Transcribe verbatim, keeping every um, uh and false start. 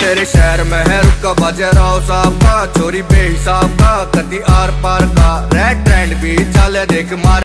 तेरे शहर में है रुका बाजे राव साहब का, चोरी बेहिसाब का, कदी आर पार का, रेड ट्रेंड भी चले देख मार।